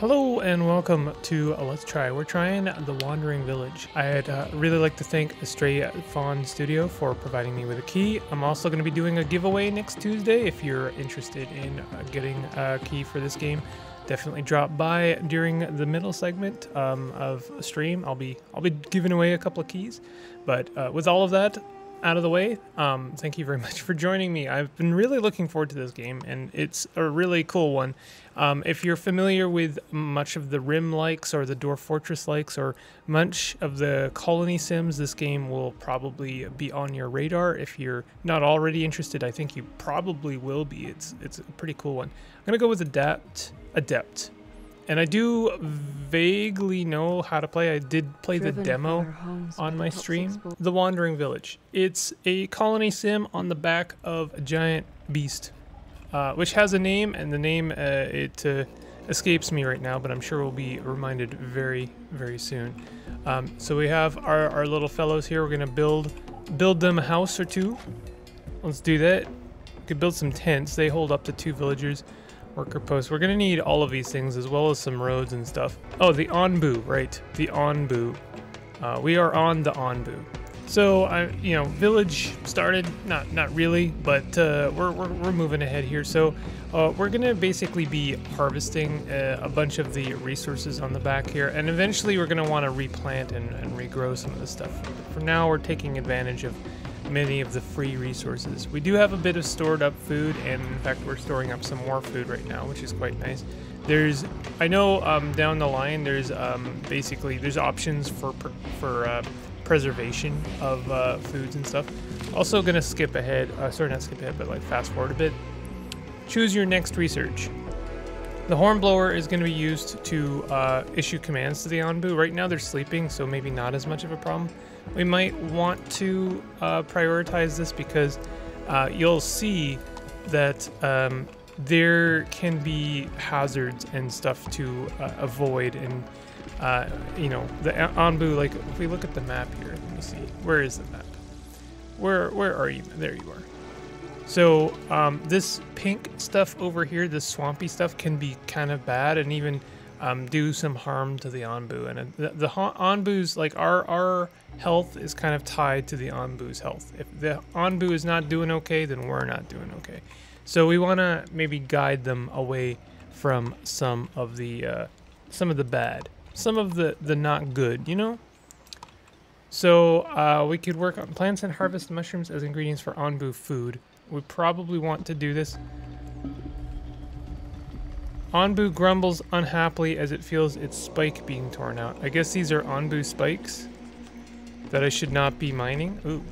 Hello and welcome to Let's Try. We're trying The Wandering Village. I'd really like to thank Stray Fawn Studio for providing me with a key. I'm also going to be doing a giveaway next Tuesday. If you're interested in getting a key for this game, definitely drop by during the middle segment of a stream. I'll be giving away a couple of keys. But with all of that out of the way, thank you very much for joining me. I've been really looking forward to this game, and it's a really cool one. If you're familiar with much of the Rim likes or the Dwarf Fortress likes or much of the colony sims, this game will probably be on your radar. If you're not already interested, I think you probably will be. It's a pretty cool one. I'm gonna go with Adept. And I do vaguely know how to play. I did play the demo on my stream. The Wandering Village. It's a colony sim on the back of a giant beast, which has a name, and the name, it escapes me right now, but I'm sure we'll be reminded very, very soon. So we have our little fellows here. We're gonna build them a house or two. Let's do that. We could build some tents. They hold up to 2 villagers. Worker posts. We're gonna need all of these things as well as some roads and stuff. Oh, the Onbu, right? The Onbu. We are on the Onbu. So village started, not really, but we're moving ahead here. So we're gonna basically be harvesting a bunch of the resources on the back here, and eventually we're gonna want to replant and regrow some of the stuff. For now, we're taking advantage of many of the free resources. We do have a bit of stored up food, and in fact we're storing up some more food right now, which is quite nice. There's, I know down the line there's basically there's options for preservation of foods and stuff. Also gonna skip ahead, sorry, not skip ahead, but like fast forward a bit. Choose your next research. The hornblower is going to be used to issue commands to the Onbu. Right now they're sleeping, so maybe not as much of a problem. We might want to prioritize this because you'll see that there can be hazards and stuff to avoid. And the Onbu, like if we look at the map here, let me see, where is the map? Where are you? There you are. So this pink stuff over here, this swampy stuff, can be kind of bad and even do some harm to the Onbu. And the Onbu's, like our health is kind of tied to the Onbu's health. If the Onbu is not doing okay, then we're not doing okay. So we want to maybe guide them away from some of the bad, some of the not good, you know. So we could work on plants and harvest mushrooms as ingredients for Onbu food. We probably want to do this. Onbu grumbles unhappily as it feels its spike being torn out. I guess these are Onbu spikes that I should not be mining. Ooh,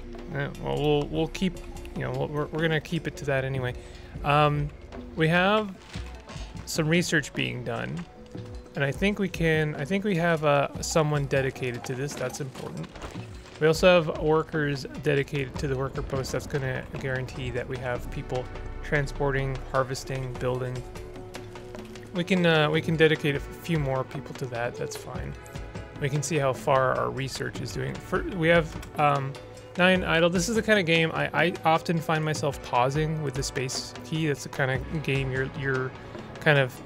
well, we'll keep, we're gonna keep it to that anyway. We have some research being done, and I think we have someone dedicated to this. That's important. We also have workers dedicated to the worker post. That's going to guarantee that we have people transporting, harvesting, building. We can dedicate a few more people to that. That's fine. We can see how far our research is doing. We have 9 idle. This is the kind of game I often find myself pausing with the space key. That's the kind of game you're kind of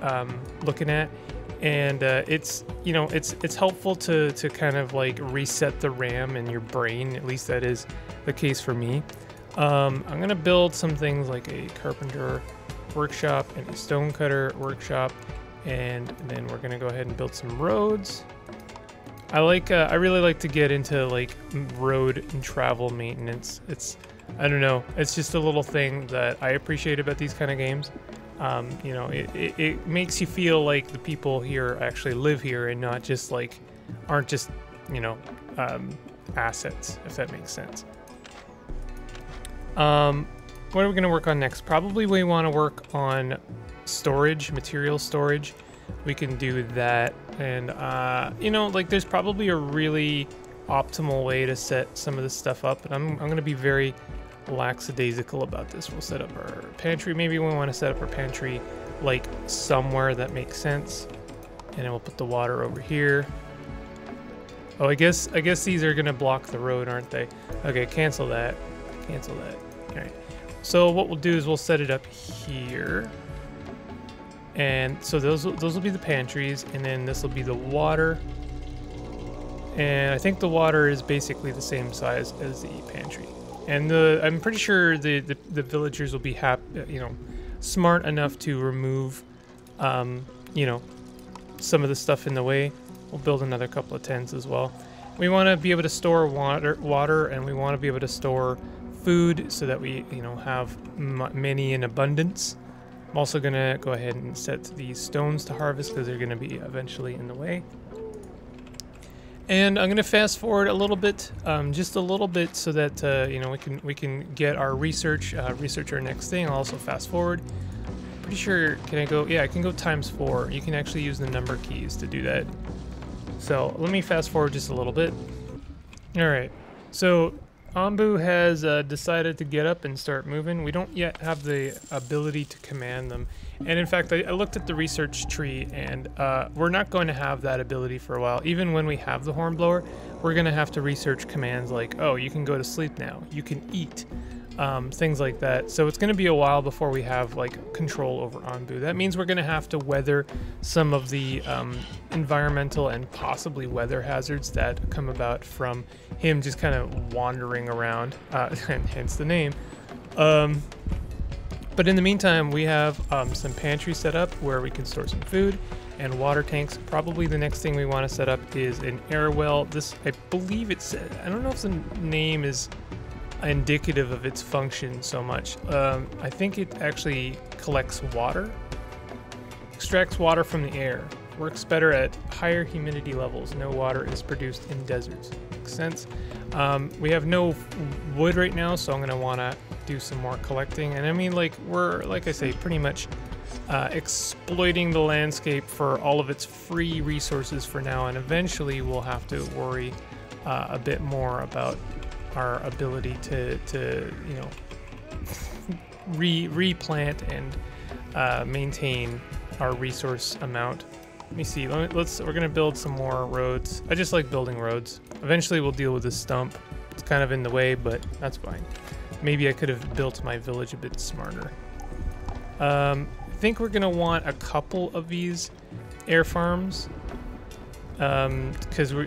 looking at. And it's, it's helpful to kind of like reset the RAM in your brain. At least that is the case for me. I'm gonna build some things like a carpenter workshop and a stonecutter workshop, and then we're gonna go ahead and build some roads. I really like to get into like road and travel maintenance. I don't know, it's just a little thing that I appreciate about these kind of games. It makes you feel like the people here actually live here and not just like, aren't just, assets, if that makes sense. What are we going to work on next? Probably we want to work on storage, material storage. We can do that. And, like there's probably a really optimal way to set some of this stuff up. And I'm going to be very lackadaisical about this. We'll set up our pantry. Maybe we want to set up our pantry like somewhere that makes sense, and then we'll put the water over here. Oh, I guess these are gonna block the road, aren't they? Okay, cancel that. All right, so what we'll do is we'll set it up here. And so those will be the pantries, and then this will be the water. And I think the water is basically the same size as the pantry. And I'm pretty sure the villagers will be smart enough to remove, some of the stuff in the way. We'll build another couple of tents as well. We want to be able to store water, and we want to be able to store food so that we, have many in abundance. I'm also going to go ahead and set these stones to harvest because they're going to be eventually in the way. And I'm going to fast forward a little bit, just a little bit, so that we can get our research our next thing. I'll also fast forward. Pretty sure, can I go? Yeah, I can go ×4. You can actually use the number keys to do that. So let me fast forward just a little bit. All right. So Onbu has decided to get up and start moving. We don't yet have the ability to command them. And in fact, I looked at the research tree, and we're not going to have that ability for a while. Even when we have the hornblower, we're going to have to research commands like, oh, you can go to sleep now, you can eat, things like that. So it's going to be a while before we have like control over Onbu. That means we're going to have to weather some of the environmental and possibly weather hazards that come about from him just kind of wandering around, and hence the name. But in the meantime, we have some pantries set up where we can store some food and water tanks. Probably the next thing we want to set up is an air well. This, I believe it said, I don't know if the name is indicative of its function so much. I think it actually collects water, extracts water from the air, works better at higher humidity levels. No water is produced in deserts. Makes sense. We have no wood right now, so I'm going to want to do some more collecting. And I mean, like, we're, like I say, pretty much exploiting the landscape for all of its free resources for now, and eventually we'll have to worry a bit more about our ability to replant and maintain our resource amount. Let me see. We're gonna build some more roads. I just like building roads. Eventually we'll deal with this stump. It's kind of in the way, but that's fine. Maybe I could have built my village a bit smarter. I think we're gonna want a couple of these air farms, because we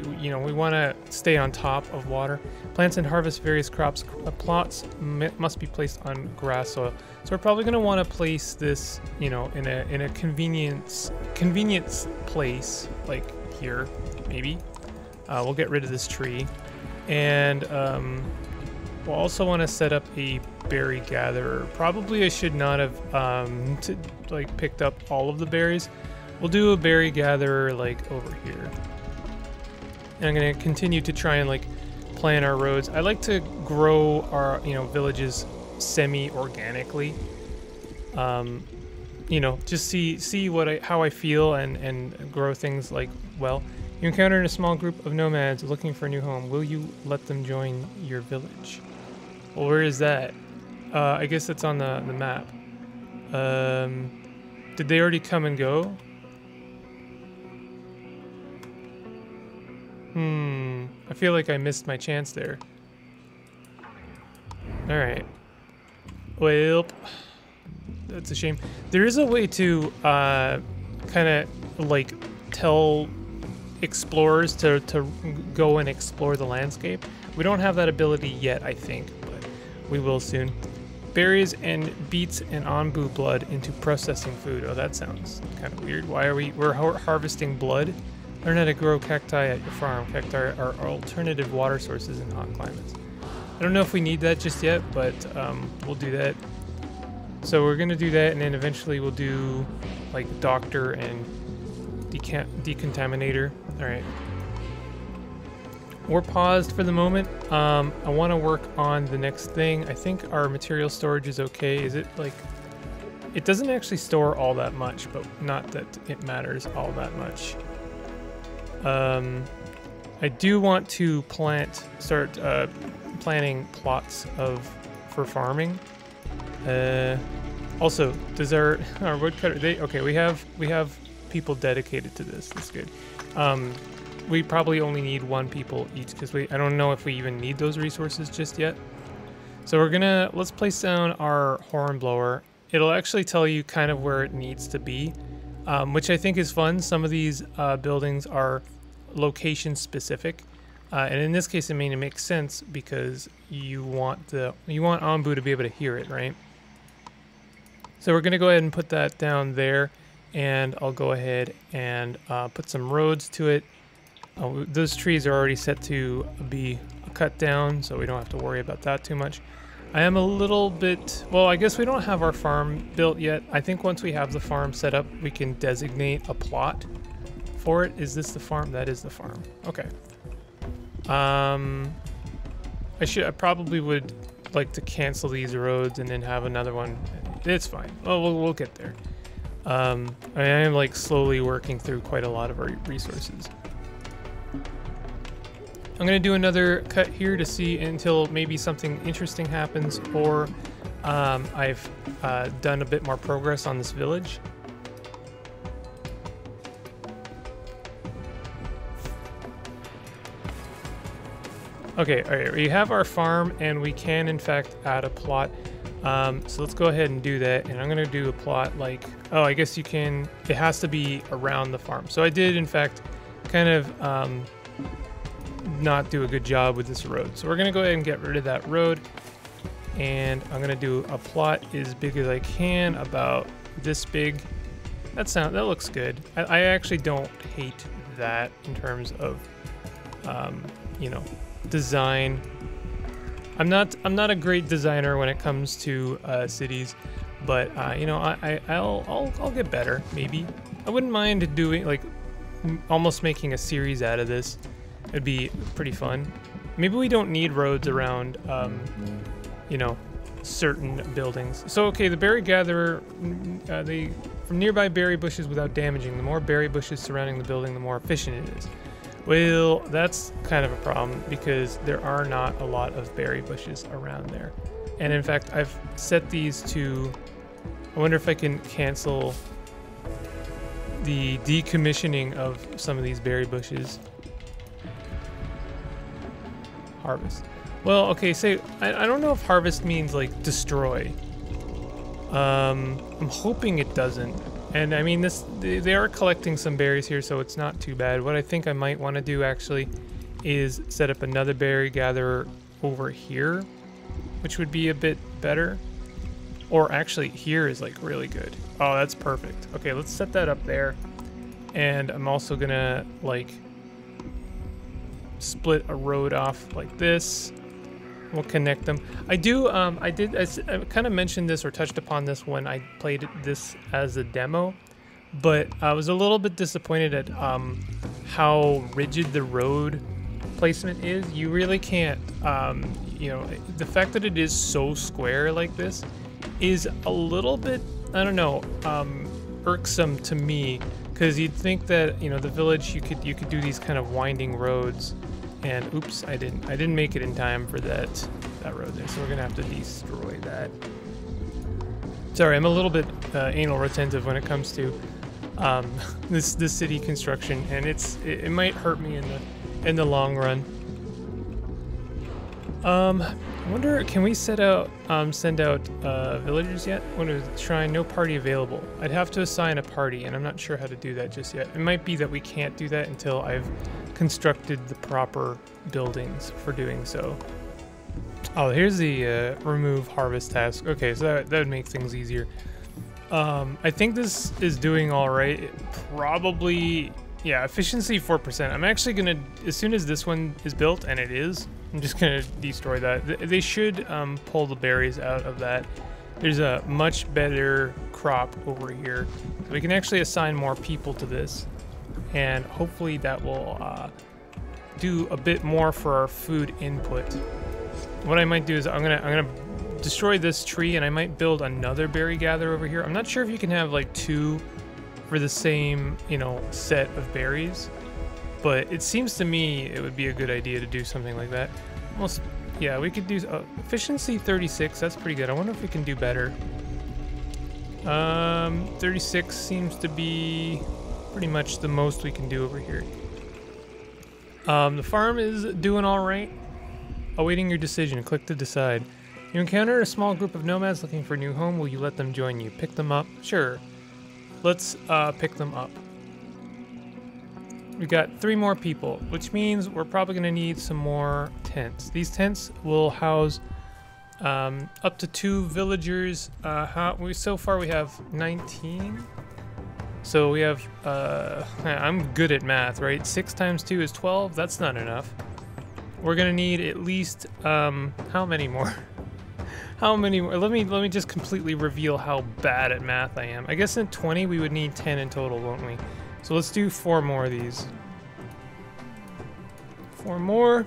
want to stay on top of water. Plants and harvest various crops. Plots must be placed on grass soil. So we're probably going to want to place this, in a convenience place, like here, maybe. We'll get rid of this tree, and we'll also want to set up a berry gatherer. Probably I should not have picked up all of the berries. We'll do a berry gatherer like over here. And I'm going to continue to try and plan our roads. I like to grow our villages semi-organically. Just see how I feel and grow things like well. You encounter a small group of nomads looking for a new home. Will you let them join your village? Well, where is that? I guess that's on the map. Did they already come and go? I feel like I missed my chance there. All right. Well, that's a shame. There is a way to tell explorers to go and explore the landscape. We don't have that ability yet, I think, but we will soon. Berries and beets and Onbu blood into processing food. Oh, that sounds kind of weird. Why are we're harvesting blood? Learn how to grow cacti at your farm. Cacti are alternative water sources in hot climates. I don't know if we need that just yet, but we'll do that. So we're going to do that, and then eventually we'll do doctor and decontaminator. All right. We're paused for the moment. I want to work on the next thing. I think our material storage is okay. Is it it doesn't actually store all that much, but not that it matters all that much. I do want to start planting plots for farming. Also, does our woodcutter? Okay, we have people dedicated to this. That's good. We probably only need one people each because I don't know if we even need those resources just yet. So let's place down our hornblower. It'll actually tell you kind of where it needs to be. which I think is fun. Some of these buildings are location specific, and in this case, I mean, it makes sense because you want Onbu to be able to hear it, right? So we're going to go ahead and put that down there, and I'll go ahead and put some roads to it. Those trees are already set to be cut down, so we don't have to worry about that too much. I am a little bit, well, I guess we don't have our farm built yet. I think once we have the farm set up, we can designate a plot for it. Is this the farm? That is the farm. Okay. I probably would like to cancel these roads and then have another one. It's fine. Oh, we'll get there. I am like slowly working through quite a lot of our resources. I'm going to do another cut here to see until maybe something interesting happens, or I've done a bit more progress on this village. Okay, all right, we have our farm and we can in fact add a plot. So let's go ahead and do that. And I'm going to do a plot like, oh, I guess you can, it has to be around the farm. So I did in fact kind of not do a good job with this road, so we're gonna go ahead and get rid of that road, and I'm gonna do a plot as big as I can, about this big. That looks good. I actually don't hate that in terms of you know, design. I'm not a great designer when it comes to cities, but you know, I'll get better. Maybe I wouldn't mind doing like almost making a series out of this. It'd be pretty fun. Maybe we don't need roads around, you know, certain buildings. So, okay, the berry gatherer, they from nearby berry bushes without damaging. The more berry bushes surrounding the building, the more efficient it is. Well, that's kind of a problem because there are not a lot of berry bushes around there. And in fact, I've set these to, I wonder if I can cancel the decommissioning of some of these berry bushes. Harvest. Well, okay, so I don't know if harvest means like destroy. I'm hoping it doesn't. And I mean, they are collecting some berries here, so it's not too bad. What I think I might want to do actually is set up another berry gatherer over here, which would be a bit better. Or actually here is like really good. Oh, that's perfect. Okay, let's set that up there. And I'm also gonna like split a road off like this. We'll connect them. I kind of mentioned this or touched upon this when I played this as a demo, but I was a little bit disappointed at how rigid the road placement is. You really can't, you know, the fact that it is so square like this is a little bit, I don't know, irksome to me, because you'd think that, you know, the village, you could do these kind of winding roads. And oops, I didn't make it in time for that road there, so we're gonna have to destroy that. Sorry, I'm a little bit anal retentive when it comes to this city construction, and it might hurt me in the long run. I wonder, can we send out villagers yet? I want to try no party available. I'd have to assign a party, and I'm not sure how to do that just yet. It might be that we can't do that until I've constructed the proper buildings for doing so. Oh, here's the remove harvest task. Okay, so that would make things easier. I think this is doing all right. It probably, yeah, efficiency 4%. I'm actually gonna, as soon as this one is built, and it is, I'm just gonna destroy that. They should pull the berries out of that. There's a much better crop over here. So we can actually assign more people to this, and hopefully that will do a bit more for our food input. What I might do is I'm gonna destroy this tree, and I might build another berry gatherer over here. I'm not sure if you can have like two for the same, you know, set of berries. But it seems to me it would be a good idea to do something like that. Almost, yeah, we could do efficiency 36. That's pretty good. I wonder if we can do better. 36 seems to be pretty much the most we can do over here. The farm is doing all right. Awaiting your decision. Click to decide. You encounter a small group of nomads looking for a new home. Will you let them join you? Pick them up. Sure. Let's pick them up. We got 3 more people, which means we're probably going to need some more tents. These tents will house up to 2 villagers. So far we have 19. So we have, I'm good at math, right? 6 times 2 is 12. That's not enough. We're going to need at least, how many more? How many more? Let me just completely reveal how bad at math I am. I guess in 20 we would need 10 in total, won't we? So let's do 4 more of these. 4 more.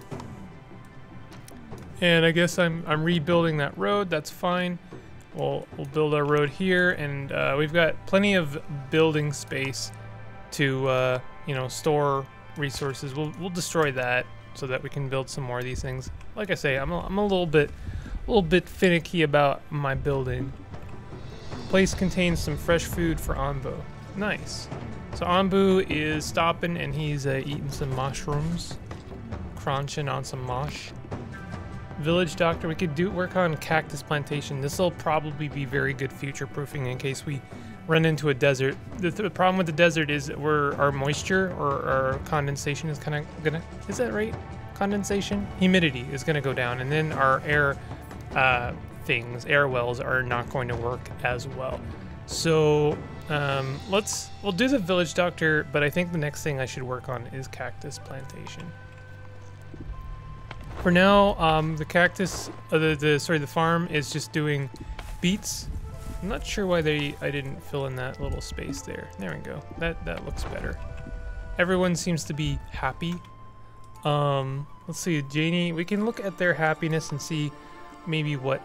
And I guess I'm rebuilding that road. That's fine. We'll build our road here, and we've got plenty of building space to you know, store resources. We'll destroy that so that we can build some more of these things. Like I say, I'm a little bit finicky about my building. Place contains some fresh food for Onbu. Nice. So Onbu is stopping, and he's eating some mushrooms, crunching on some mosh. Village doctor, we could do work on cactus plantation. This will probably be very good future proofing in case we run into a desert. The problem with the desert is that our moisture or our condensation is kind of gonna, is that right? Condensation? Humidity is gonna go down, and then our air air wells are not going to work as well. So we'll do the village doctor, but I think the next thing I should work on is cactus plantation. For now, the cactus, the farm is just doing beets. I'm not sure why I didn't fill in that little space there. There we go. That looks better. Everyone seems to be happy. Let's see, Janie. We can look at their happiness and see maybe what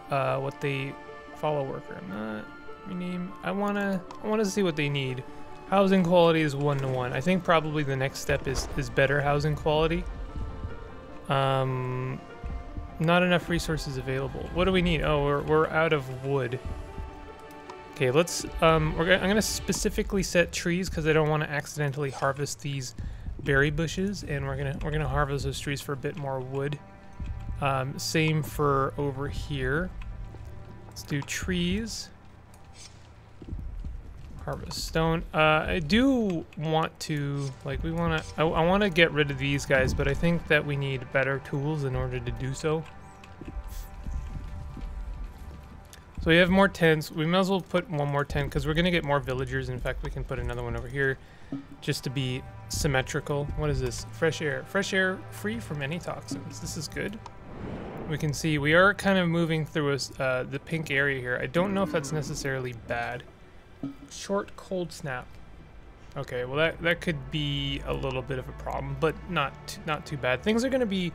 they follow worker. I'm not. Rename. I wanna see what they need. Housing quality is 1 to 1. I think probably the next step is better housing quality. Not enough resources available. What do we need? Oh, we're out of wood. Okay, let's I'm gonna specifically set trees because I don't want to accidentally harvest these berry bushes, and we're gonna harvest those trees for a bit more wood. Same for over here. Let's do trees. Harvest stone. I do want to, like, I want to get rid of these guys, but I think that we need better tools in order to do so. So we have more tents. We might as well put one more tent because we're going to get more villagers. In fact, we can put another one over here just to be symmetrical. What is this? Fresh air. Fresh air free from any toxins. This is good. We can see we are kind of moving through the pink area here. I don't know if that's necessarily bad. Short cold snap. Okay, well that could be a little bit of a problem, but not too bad. Things are going to be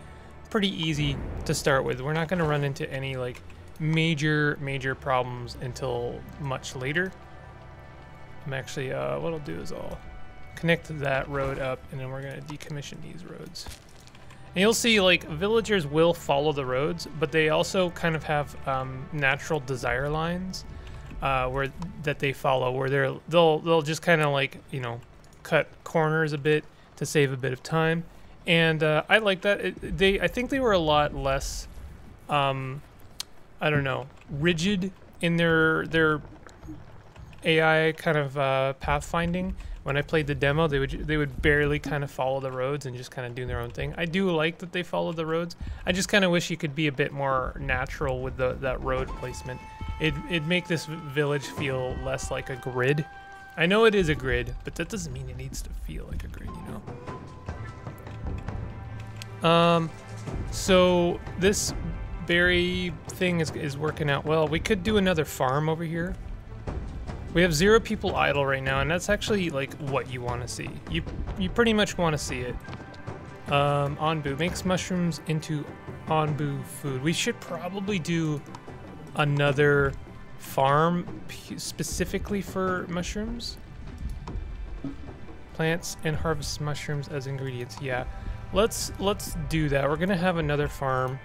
pretty easy to start with. We're not going to run into any like major problems until much later. I'm actually what I'll do is I'll connect that road up, and then we're going to decommission these roads. And you'll see like villagers will follow the roads, but they also kind of have natural desire lines. They'll just kind of like, you know, cut corners a bit to save a bit of time, and I like that. I think they were a lot less, I don't know, rigid in their AI kind of pathfinding. When I played the demo, they would barely kind of follow the roads and just kind of do their own thing. I do like that they follow the roads. I just kind of wish you could be a bit more natural with that road placement. It'd make this village feel less like a grid. I know it is a grid, but that doesn't mean it needs to feel like a grid, you know? So this berry thing is working out well. We could do another farm over here. We have 0 people idle right now, and that's actually like what you want to see. You pretty much want to see it. Onbu makes mushrooms into Onbu food. We should probably do another farm specifically for mushrooms. Plants and harvest mushrooms as ingredients. Yeah, let's do that. We're gonna have another farm.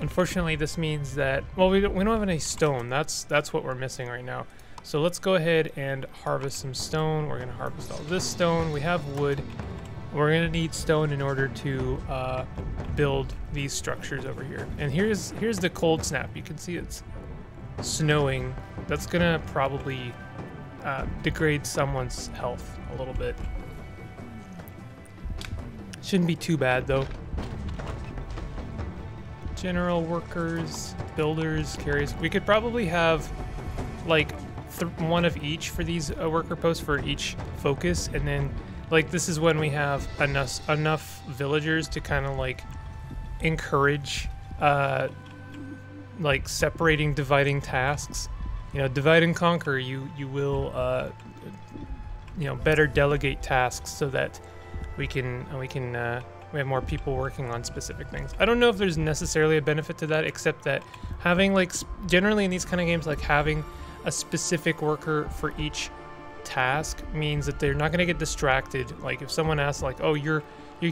Unfortunately, this means that, well, we don't have any stone. That's what we're missing right now. So let's go ahead and harvest some stone. We're gonna harvest all this stone. We have wood. We're gonna need stone in order to build these structures over here. And here's the cold snap. You can see it's snowing. That's gonna probably degrade someone's health a little bit. Shouldn't be too bad though. General workers, builders, carriers. We could probably have like one of each for these worker posts for each focus, and then like this is when we have enough villagers to kind of like encourage like separating, dividing tasks. You know, divide and conquer. You will you know, better delegate tasks so that we have more people working on specific things. I don't know if there's necessarily a benefit to that, except that having like generally in these kind of games, like having a specific worker for each task means that they're not going to get distracted. Like if someone asks like, oh, you're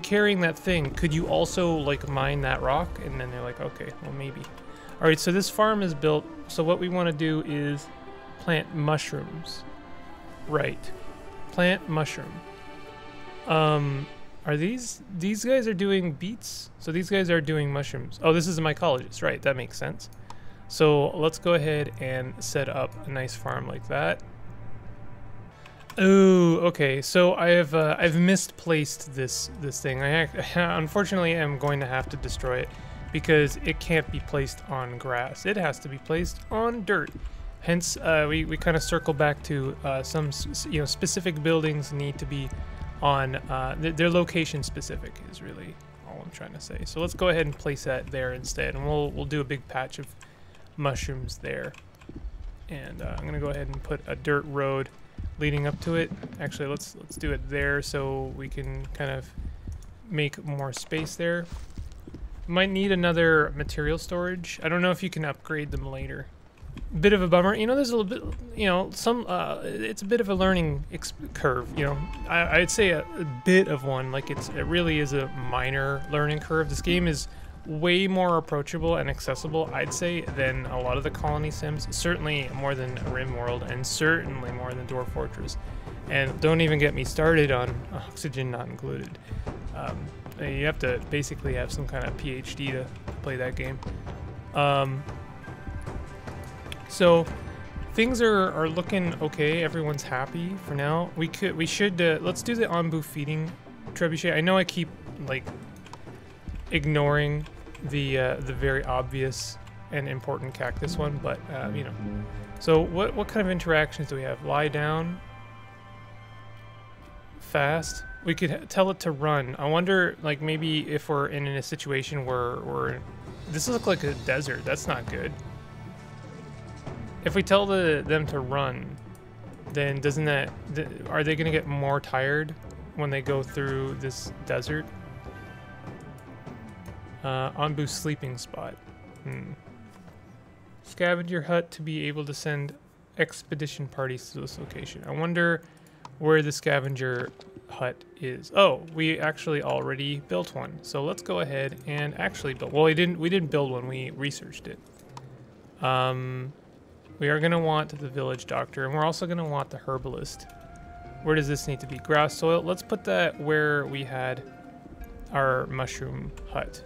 carrying that thing, could you also like mine that rock? And then they're like, okay, well maybe. All right, so this farm is built. So what we want to do is plant mushrooms, right? Plant mushroom. Are these guys are doing beets? So these guys are doing mushrooms. Oh, this is a mycologist, right? That makes sense. So let's go ahead and set up a nice farm like that. Oh, okay. So I've misplaced this thing. I unfortunately am going to have to destroy it because it can't be placed on grass. It has to be placed on dirt. Hence, we kind of circle back to some, you know, specific buildings need to be on their location specific is really all I'm trying to say. So let's go ahead and place that there instead, and we'll do a big patch of mushrooms there. And I'm gonna go ahead and put a dirt road leading up to it. Actually, let's do it there so we can kind of make more space there. Might need another material storage. I don't know if you can upgrade them later. Bit of a bummer, you know. There's a little bit, you know, some it's a bit of a learning curve, you know. I'd say a bit of one. Like it really is a minor learning curve. This game is way more approachable and accessible, I'd say, than a lot of the colony sims, certainly more than Rim World, and certainly more than Dwarf Fortress. And don't even get me started on Oxygen Not Included. You have to basically have some kind of PhD to play that game. So things are looking okay. Everyone's happy for now. We should let's do the Onbu feeding trebuchet. I know I keep like ignoring the very obvious and important cactus one, but you know. So what kind of interactions do we have? Lie down. Fast. We could tell it to run. I wonder, like, maybe if we're in a situation where this looks like a desert. That's not good. If we tell them to run, then doesn't that... are they going to get more tired when they go through this desert? Onbu's sleeping spot. Scavenger hut to be able to send expedition parties to this location. I wonder where the scavenger hut is. Oh, we actually already built one. So let's go ahead and actually build... Well, we didn't build one. We researched it. We are going to want the village doctor, and we're also going to want the herbalist. Where does this need to be? Grass soil. Let's put that where we had our mushroom hut.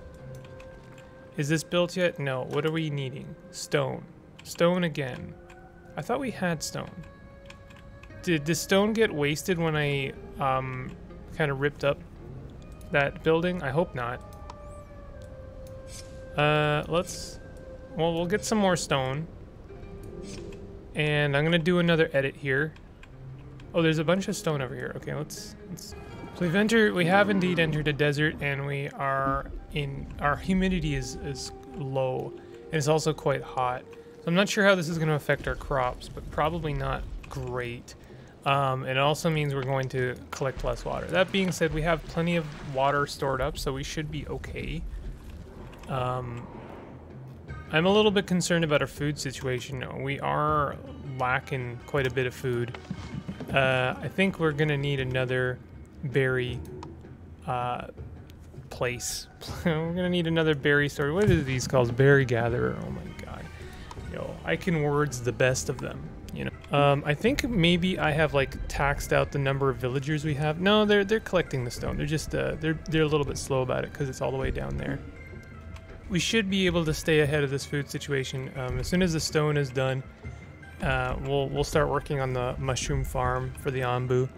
Is this built yet? No. What are we needing? Stone. Stone again. I thought we had stone. Did the stone get wasted when I kind of ripped up that building? I hope not. Well, we'll get some more stone. And I'm gonna do another edit here. Oh, there's a bunch of stone over here. Okay, So we have indeed entered a desert, and we are in... our humidity is low, and it's also quite hot. So I'm not sure how this is gonna affect our crops, but probably not great. It also means we're going to collect less water. That being said, we have plenty of water stored up, so we should be okay. I'm a little bit concerned about our food situation. We are lacking quite a bit of food. I think we're gonna need another berry place. We're gonna need another berry store. What are these called? Berry gatherer. Oh my god. Yo, I can words the best of them, you know. I think maybe I have like taxed out the number of villagers we have. No, they're collecting the stone. They're just they're a little bit slow about it because it's all the way down there. We should be able to stay ahead of this food situation. As soon as the stone is done, we'll start working on the mushroom farm for the Onbu.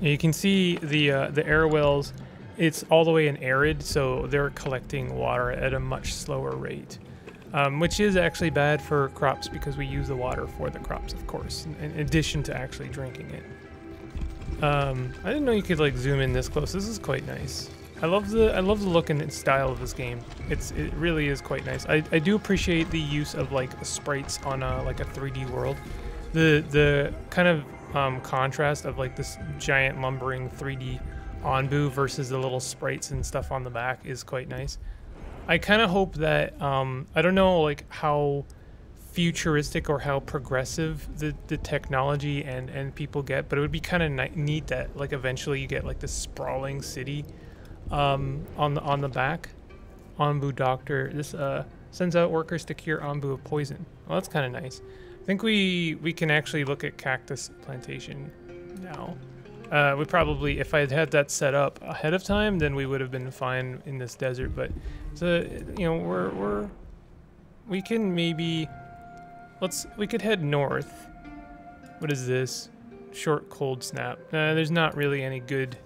You can see the air wells. It's all the way in arid, so they're collecting water at a much slower rate, which is actually bad for crops because we use the water for the crops, of course, in addition to actually drinking it. I didn't know you could like zoom in this close. This is quite nice. I love the look and style of this game. It really is quite nice. I do appreciate the use of like sprites on a, like a 3D world. The kind of contrast of like this giant lumbering 3D Onbu versus the little sprites and stuff on the back is quite nice. I kind of hope that I don't know like how futuristic or how progressive the technology and people get, but it would be kind of neat that like eventually you get like this sprawling city on the back. Onbu doctor, this sends out workers to cure Onbu of poison. Well, that's kind of nice. I think we can actually look at cactus plantation now. We probably, if I had had that set up ahead of time, then we would have been fine in this desert. But so, you know, we can maybe, we could head north. What is this? Short cold snap. There's not really any good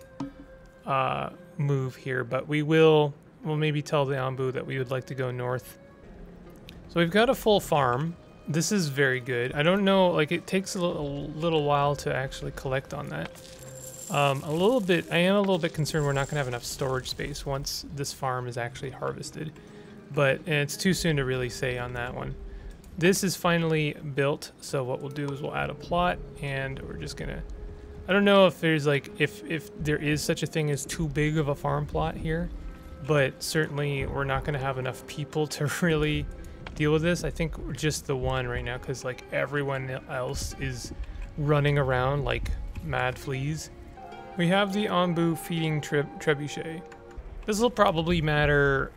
move here, but we'll maybe tell the Onbu that we would like to go north. So we've got a full farm. This is very good. I don't know, like it takes a little while to actually collect on that. I am a little bit concerned we're not gonna have enough storage space once this farm is actually harvested, but it's too soon to really say on that one. This is finally built, so what we'll do is we'll add a plot, and we're just gonna, I don't know if there's like, if there is such a thing as too big of a farm plot here, but certainly we're not gonna have enough people to really deal with this. I think we're just the one right now, because like everyone else is running around like mad fleas. We have the Onbu feeding trebuchet. This will probably matter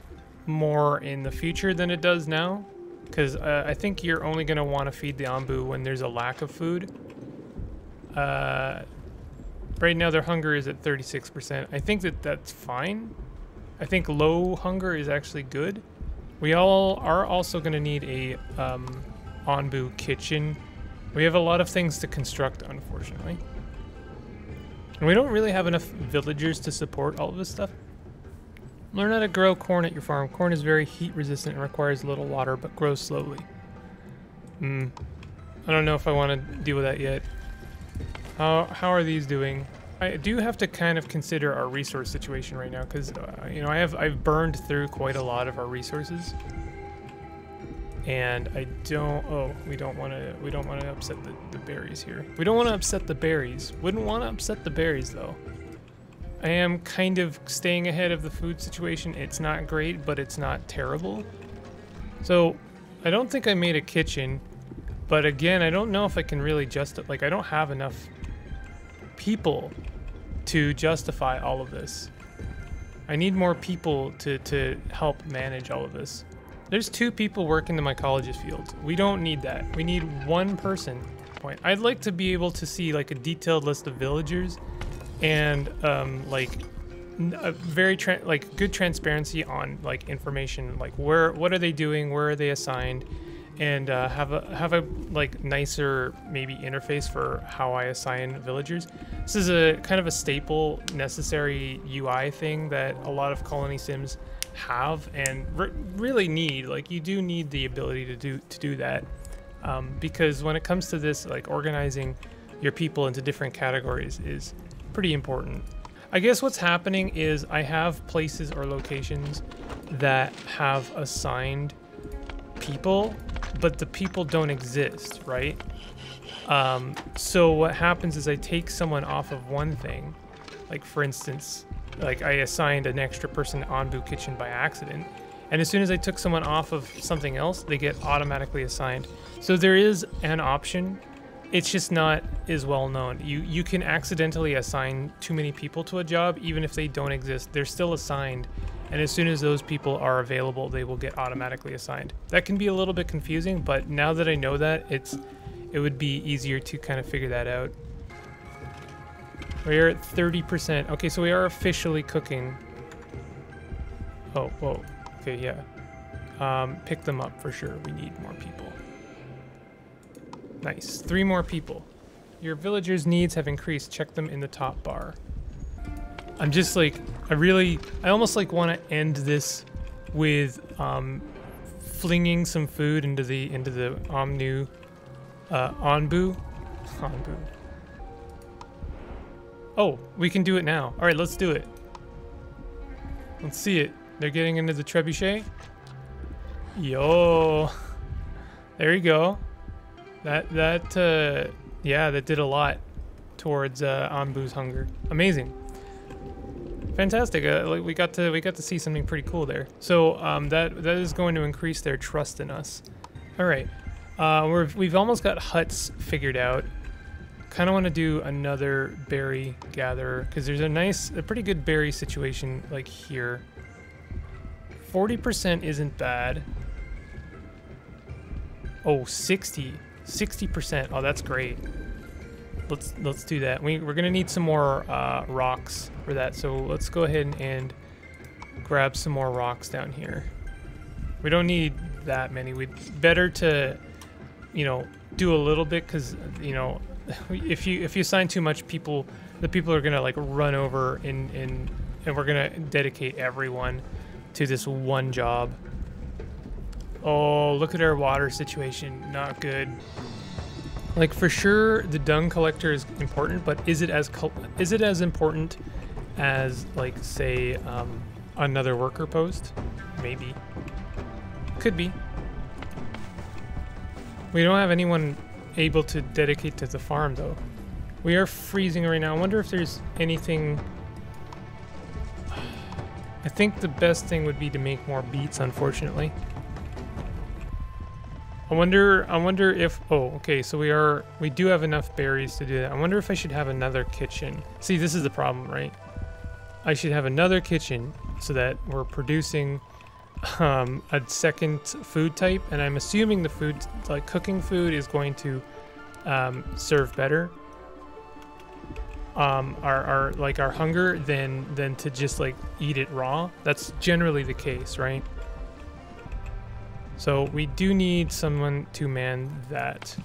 more in the future than it does now, because I think you're only going to want to feed the Onbu when there's a lack of food. Right now their hunger is at 36%. I think that's fine. I think low hunger is actually good. We all are also going to need a Onbu kitchen. We have a lot of things to construct, unfortunately. And we don't really have enough villagers to support all of this stuff. Learn how to grow corn at your farm. Corn is very heat resistant and requires little water, but grows slowly. I don't know if I want to deal with that yet. How are these doing? I do have to kind of consider our resource situation right now, because you know, I've burned through quite a lot of our resources, and I don't. Oh, we don't want to upset the berries here. We don't want to upset the berries. Wouldn't want to upset the berries though. I am kind of staying ahead of the food situation. It's not great, but it's not terrible. So I don't think I made a kitchen, but again, I don't know if I can really justify. Like I don't have enough people to justify all of this. I need more people to help manage all of this. There's 2 people working the mycologist field. We don't need that. We need 1 person. I'd like to be able to see like a detailed list of villagers and like a very good transparency on like information, like where, what are they doing, where are they assigned, and have a like nicer maybe interface for how I assign villagers. This is a kind of a staple necessary UI thing that a lot of colony sims have and really need. Like you do need the ability to do that, because when it comes to this, like organizing your people into different categories is pretty important. I guess what's happening is I have places or locations that have assigned people, but the people don't exist, right? So what happens is I take someone off of one thing. Like for instance, like I assigned an extra person to Onbu Kitchen by accident, and as soon as I took someone off of something else, they get automatically assigned. So there is an option. It's just not as well known. You can accidentally assign too many people to a job, even if they don't exist. They're still assigned. And as soon as those people are available, they will get automatically assigned. That can be a little bit confusing, but now that I know that, it would be easier to kind of figure that out. We are at 30%. Okay, so we are officially cooking. Oh, whoa. Okay, yeah. Pick them up for sure. We need more people. Nice. 3 more people. Your villagers' needs have increased. Check them in the top bar. I'm just like, I almost like want to end this with flinging some food into the Onbu. Oh, we can do it now. All right, let's do it. Let's see it. They're getting into the trebuchet. Yo, there you go. That yeah, that did a lot towards Onbu's hunger. Amazing. Fantastic. We got to see something pretty cool there. So that is going to increase their trust in us. All right, we've almost got huts figured out. Kind of want to do another berry gatherer because there's a pretty good berry situation like here. 40% isn't bad. Oh, 60%. Oh, that's great. Let's do that. We're gonna need some more rocks for that, so let's go ahead and grab some more rocks down here. We don't need that many. We'd better to, you know, do a little bit, because, you know, if you assign too much, the people are gonna like run over and we're gonna dedicate everyone to this one job. Oh, look at our water situation. Not good. Like, for sure, the dung collector is important, but is it as important as, like, say, another worker post? Maybe. Could be. We don't have anyone able to dedicate to the farm, though. We are freezing right now. I wonder if there's anything... I think the best thing would be to make more beets, unfortunately. I wonder if, oh, okay, so we do have enough berries to do that. I wonder if I should have another kitchen. See, this is the problem, right? I should have another kitchen so that we're producing a second food type, and I'm assuming the food, like cooking food, is going to serve better our hunger than to just like eat it raw. That's generally the case, right? So we do need someone to man that.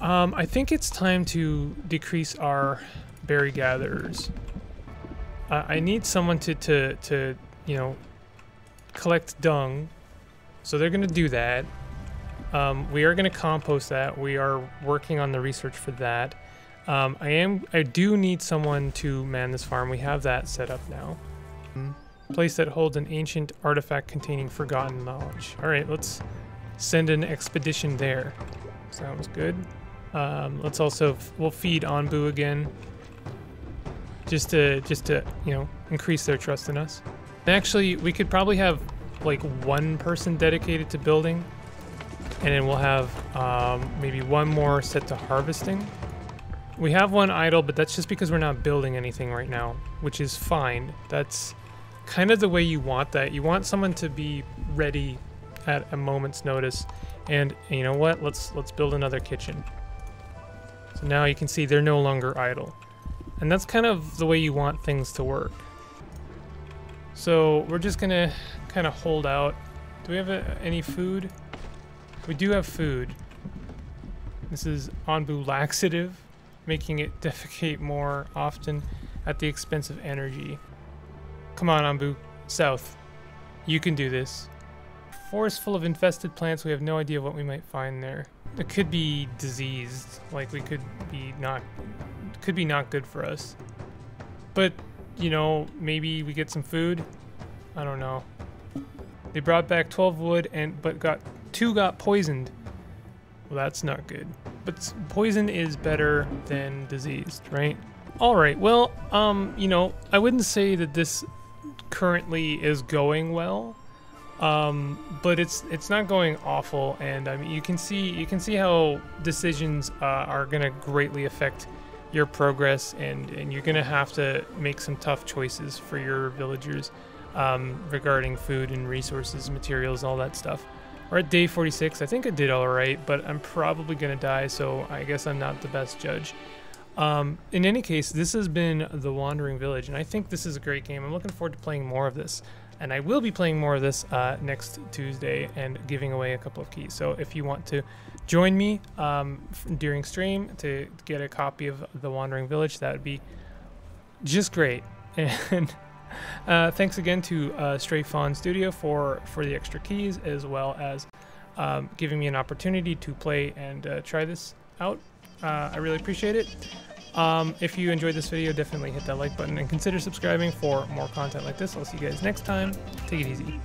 I think it's time to decrease our berry gatherers. I need someone to you know, collect dung. So they're gonna do that. We are gonna compost that. We are working on the research for that. I do need someone to man this farm. We have that set up now. Place that holds an ancient artifact containing forgotten knowledge. All right, let's send an expedition there. Sounds good. Let's also, we'll feed Onbu again, just to you know, increase their trust in us. And actually, we could probably have like one person dedicated to building, and then we'll have maybe one more set to harvesting. We have one idle, but that's just because we're not building anything right now, which is fine. That's kind of the way you want that. You want someone to be ready at a moment's notice. And you know what? Let's build another kitchen. So now you can see they're no longer idle. And that's kind of the way you want things to work. So we're just gonna kind of hold out. Do we have any food? We do have food. This is Onbu laxative, making it defecate more often at the expense of energy. Come on, Onbu. South. You can do this. Forest full of infested plants. We have no idea what we might find there. It could be diseased. Like, we could be not good for us. But, you know, maybe we get some food. I don't know. They brought back 12 wood, but two got poisoned. Well, that's not good. But poison is better than diseased, right? All right. Well, you know, I wouldn't say that this currently is going well, but it's not going awful, and I mean, you can see how decisions are gonna greatly affect your progress, and you're gonna have to make some tough choices for your villagers regarding food and resources, materials, all that stuff. We're at day 46. I think I did all right, but I'm probably gonna die, so I guess I'm not the best judge. In any case, this has been The Wandering Village, and I think this is a great game. I'm looking forward to playing more of this, and I will be playing more of this next Tuesday and giving away a couple of keys. So if you want to join me during stream to get a copy of The Wandering Village. That would be just great. And thanks again to Stray Fawn Studio for the extra keys, as well as giving me an opportunity to play and try this out. I really appreciate it. If you enjoyed this video, definitely hit that like button and consider subscribing for more content like this. I'll see you guys next time. Take it easy.